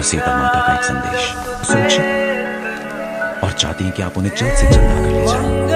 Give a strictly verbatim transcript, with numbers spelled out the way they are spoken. और सीता माता का एक संदेश सोचिए और चाहते हैं कि आप उन्हें जल्द से जल्द आकर ले जाओ।